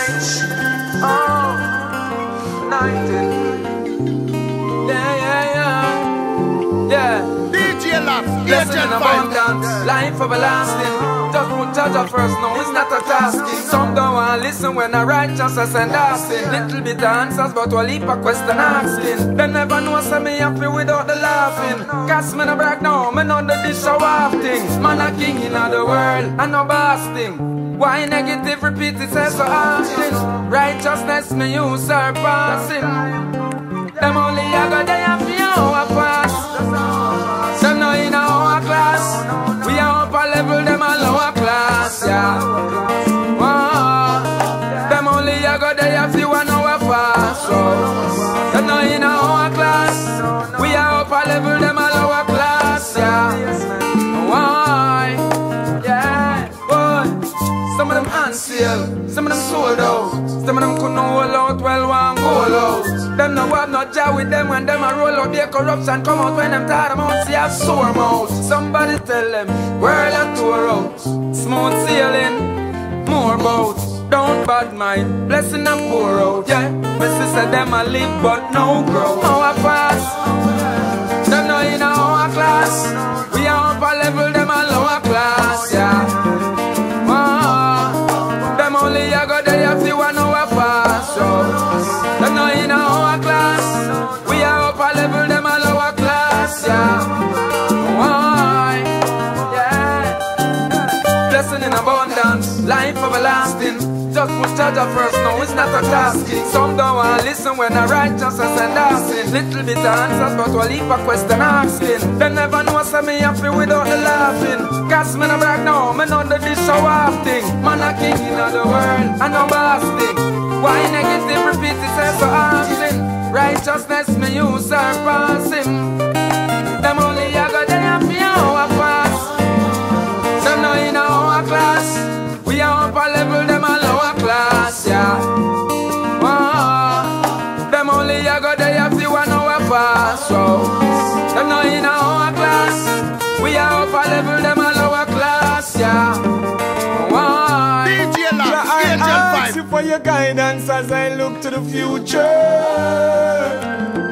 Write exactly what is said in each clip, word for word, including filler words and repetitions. nights. Oh, nighted. Yeah, yeah, yeah. Yeah. D J Laughs. Blessing in abundance. Life everlasting. Just put charge at first. No, it's not a task. Some don't want to listen when I write chances and asking. Little bit of answers, but we'll leap a question asking. They never know so me happy without the laughing. Cause me no brag now. Me know the dish a wafting. Man a king in all the world. And no basting. Why negative repeat itself so often? Righteousness me you surpassing. Them only a go day and few a pass. Them no in a our class. We are upper level, them a lower class. Yeah. Oh. Them only a go day and few an hour pass. Oh. Them no in a our class. We are upper level, them a lower class. Yeah. Some of them on sale, some of them sold out. Some of them couldn't hold out, well one goal out. Them no have no job with them when them a roll out. Their corruption come out when them tired them out, see a sore mouth. Somebody tell them, world a tour out. Smooth sailing, more boats. Don't bad mind, blessing and pour out. Yeah, my sister them a live but no growth. Our pass, them no in our class. We are upper level, them a lower class. Yeah. Them no in our class. We are upper level, them a lower class. Yeah. Why? Yeah. Blessing in abundance, life everlasting. Just put charge at first, no, it's not a task. Some don't want to listen when I write chances and asking. Little bit of answers, but we'll leave a question asking. They never know so me happy without the laughing. Cause me no brag now, me know the dish so wafting. Man a king in all the world, and no basting. Why negative repeat itself so often? Righteousness me you surpassing. Them only a go day and few a pass. Them no in our class. We are upper level, them a lower class. Yeah. Oh. Them only a go day and few an hour pass. So them no in our class. We are upper level, them a lower class. Yeah. For your guidance as I look to the future,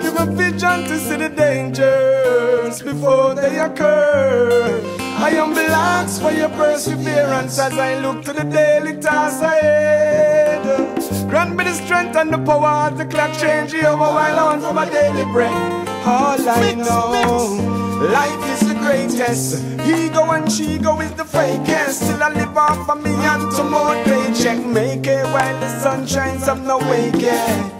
give me vision to see the dangers before they occur. I am blessed for your perseverance as I look to the daily tasks ahead. Grant me the strength and the power to clock change the over while on for my daily bread. All I know, life is the greatest. He go and she go is the fakest. Till I live off of me and tomorrow paycheck. Make it while the sun shines, I'm not awake yet.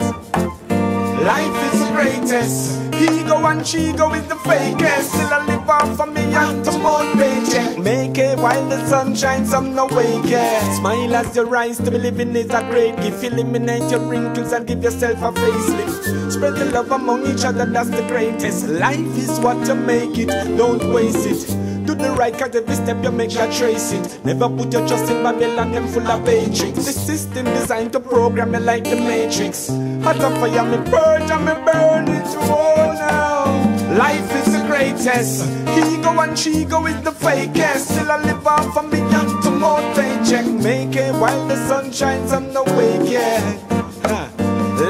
Life is the greatest. He go and she go is the fakest. Till I live off of me and tomorrow paycheck. Make it while the sun shines, I'm not awake yet. Smile as you rise to believe in is a great gift. Eliminate your wrinkles and give yourself a facelift. Spread the love among each other, that's the greatest. Life is what you make it, don't waste it. Do the right, cause every step you make, you trace it. Never put your trust in Babylon, them full of matrix. The system designed to program you like the matrix. Hot on fire, me burn, and me burn it to all now. Life is the greatest. He go and she go is the fakest. Till I live off and be young to more paycheck. Make it while the sun shines, I'm not awake yet. Huh.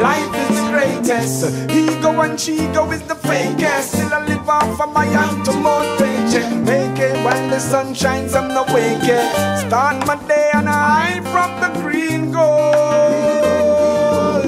Life is the greatest. He go and she go is the fakest. Till I live off and my young to more paycheck. When the sun shines, I'm not awake yet. Start my day and I from the green gold.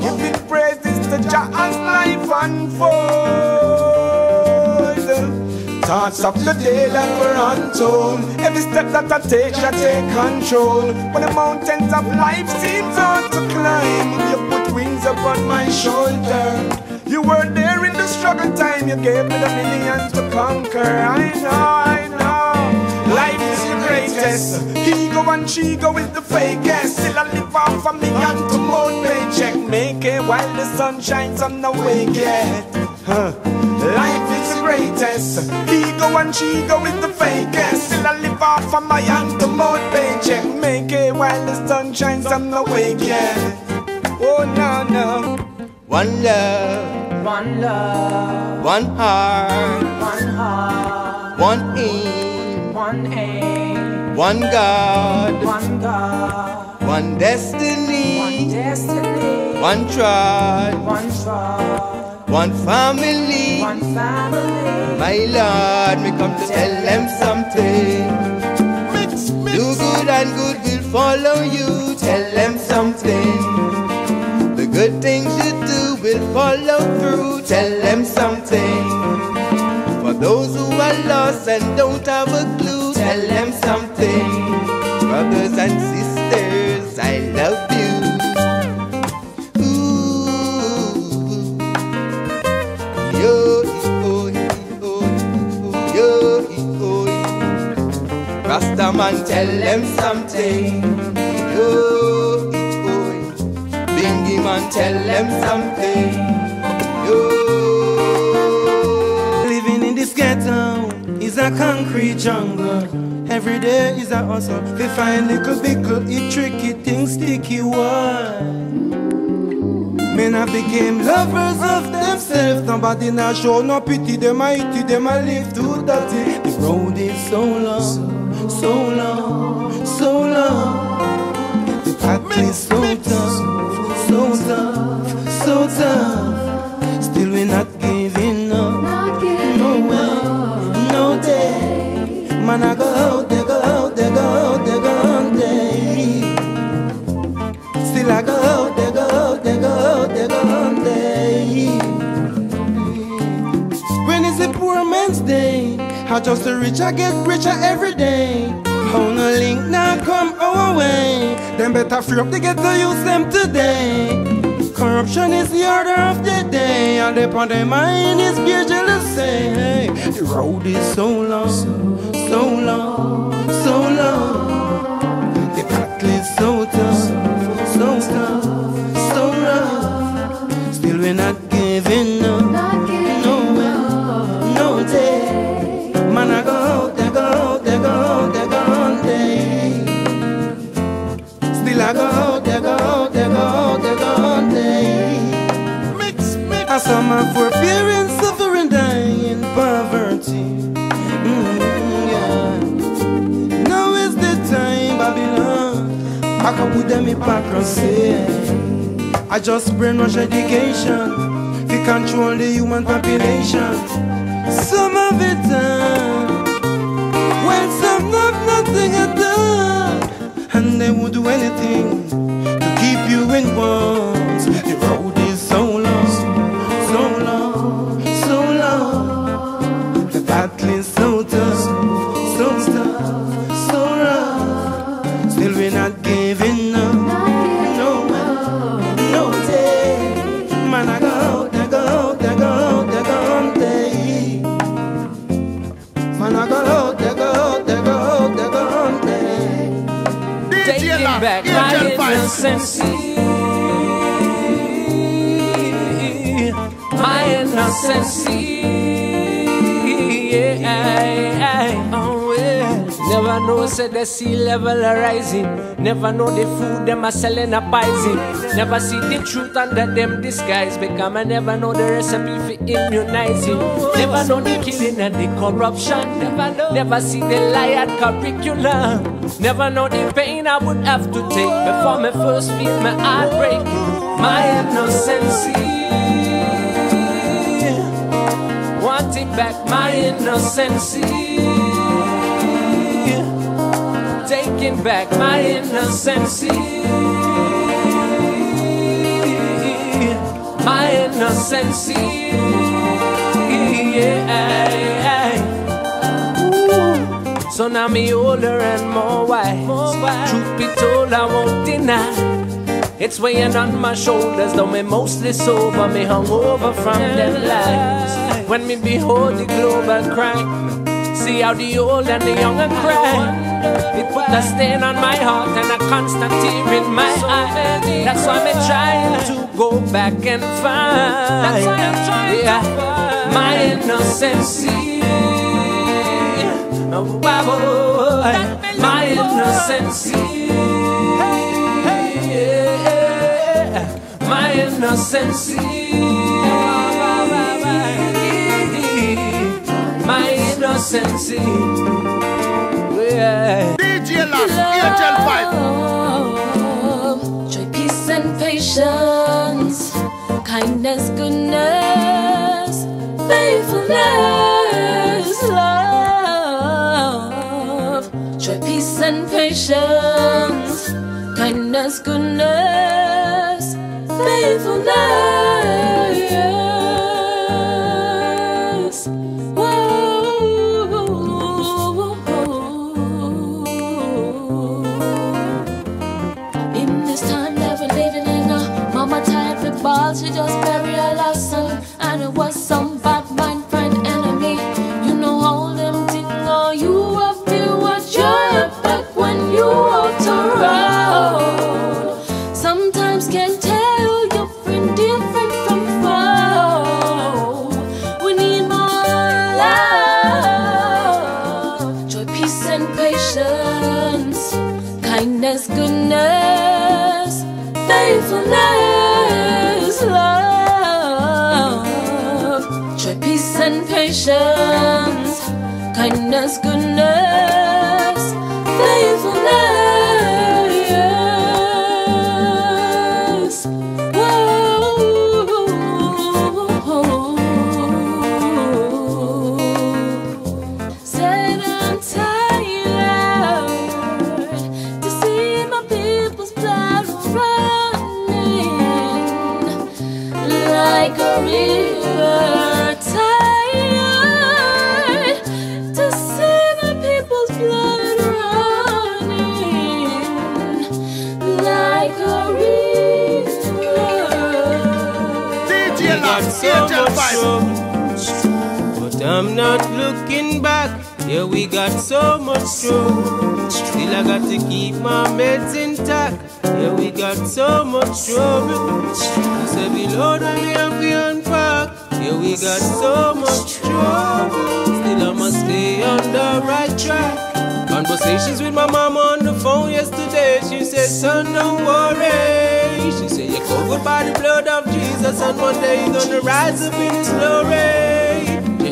Giving praises to Jah as life unfold. Thoughts of the day that were untold. Every step that I take, I take control. When the mountains of life seems hard to climb, you put wings upon my shoulder. You were there in the struggle time, you gave me the millions to conquer. I know, I know, life is the greatest. He go and she go is the fakest. Still I live off of me and to more paycheck. Make it while the sun shines, I'm not awake yet. Huh. Life is the greatest. He go and she go is the fakest. Still I live off of my and to more paycheck. Make it while the sun shines, I'm not awake yet. Oh no, no. One love, one love, one heart, one heart, one aim, one aim, one God, one God. one destiny, one destiny, one tribe, one tribe, one family, one family. My Lord, me come to tell them something. Mix, mix. Do good and good will follow you. Tell them something. The good things you do will follow through. Tell them something. For those who are lost and don't have a clue, tell them something. Brothers and sisters, I love you. Ooh, yo, yo, yo, yo, yo, Rastaman, tell them something. Yo, yo, Bingy man, tell them something. Yo, living in this ghetto is a concrete jungle. Every day is a hustle. We find little bickle, it tricky things, sticky one. Men have became lovers of themselves. Nobody now show no pity. Them a eat, them a live too dirty. The road is so long, so long, so long. The path is so tough, so tough, so tough. Still we not giving up. No way, no day. Man I go out. I go out, they go out, they go out, they go out, they. When is a poor man's day? How just the rich I get richer every day. How no link now come our way. Them better free up to get to use them today. Corruption is the order of the day. And upon their mind is pure jealousy. The road is so long, so long, so long. The battle is so tough. So tough, so rough. Still we're not giving up. Not giving no way, no day. Man I go out, they go out, they go out, they go out, they. Still I go out, they go out, they go out, they go out, they. Mix, mix. I saw my poor parents suffering, dying in poverty. Mm, yeah. Now is the time, Babylon. I can put them hypocrisy. I just brainwash education to control the human population. Some of it done, when some have nothing at all, and they would do anything to keep you in bonds. The road is so long, so long, so long. The battle is so tough, so tough, so rough. Still we're not getting. Back my innocence, my innocence, yeah, I, I, oh, yeah. Never know, said the sea level arising. Never know the food them are selling a poison. Never see the truth under them disguise. Become I never know the recipe for immunizing. Never know the killing and the corruption. Never know. Never see the liar curriculum. Never know the pain I would have to take before my first feel my heart break. My innocence, want it back, my innocence, taking back my innocence, my innocence, yeah. So now me older and more wise. more wise Truth be told, I won't deny. It's weighing on my shoulders, though me mostly sober. Me hungover from them lies. When me behold the global crime, see how the old and the young are crying. It put a stain on my heart and a constant tear in my eye. That's why me trying to go back and find, yeah, my innocence. Oh, oh, oh, my innocence, yeah, my innocence, my innocence, yeah. D J Last, Angel Five. kindness, goodness, faithfulness, love, joy, peace, and patience. Kindness, goodness, faithfulness. Whoa. In this time that we're living in, uh, mama tired with balls, she just buried her last son, and it was some bad mind, friend, enemy. You know all them things, oh, you have to watch your back when you walk around. Sometimes can't tell your friend different from foe. We need more love, joy, peace, and patience. Kindness, goodness, faithfulness, love, joy, peace, and patience. Kindness, goodness, faithfulness. Like a river, tired to see the people's blood running. Like a river. They got so much, so much, but I'm not looking back. Yeah, we got so much trouble, still I got to keep my meds intact. Yeah, we got so much trouble, cause every load I have to unpack. Yeah, we got so much trouble, still I must stay on the right track. Conversations with my mom on the phone yesterday, she said, son, don't worry. She said, you're covered by the blood of Jesus, and one day you're gonna rise up in His glory.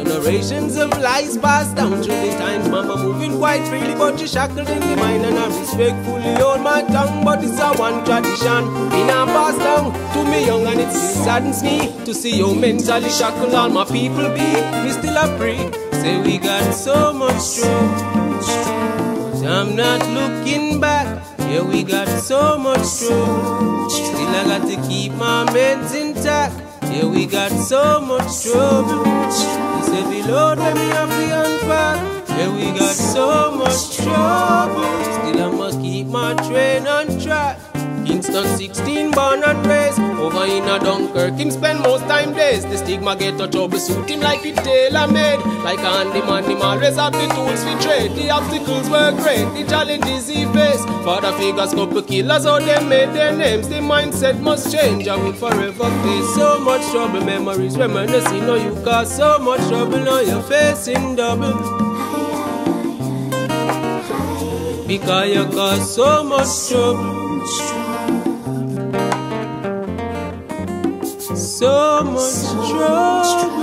Generations of lies passed down through the times. Mama moving quite freely, but she shackled in the mind, and I respectfully hold my tongue. But it's a one tradition in a passed down to me young, and it still saddens me to see how mentally shackled all my people be. We still a free. Say we got so much trouble, but I'm not looking back. Yeah, we got so much trouble, still I got to keep my meds intact. Yeah, we got so much trouble, every load let me have the unpack. Yeah, we got so much trouble, still I must keep my train on track. Kingston sixteen, born and raised. Over in a Dunkirk, him spend most time days. The stigma get a trouble, suit him like it tailor-made. Like a handyman, him always have the tools for trade. The obstacles were great, the challenges he faced. Father figures, couple killers, how they made their names. The mindset must change, I will forever face so much trouble. Memories reminiscing, oh, you cause so much trouble, now you're facing double. Because you cause so much trouble, so much trouble.